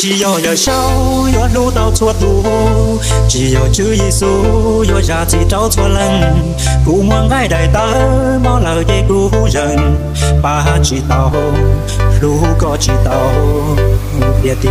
只要有笑，我路到错路，只要注意所有价值找错人，不管爱带刀，莫留的孤人，把只刀别掉。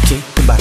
Okay, goodbye.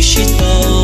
you should know.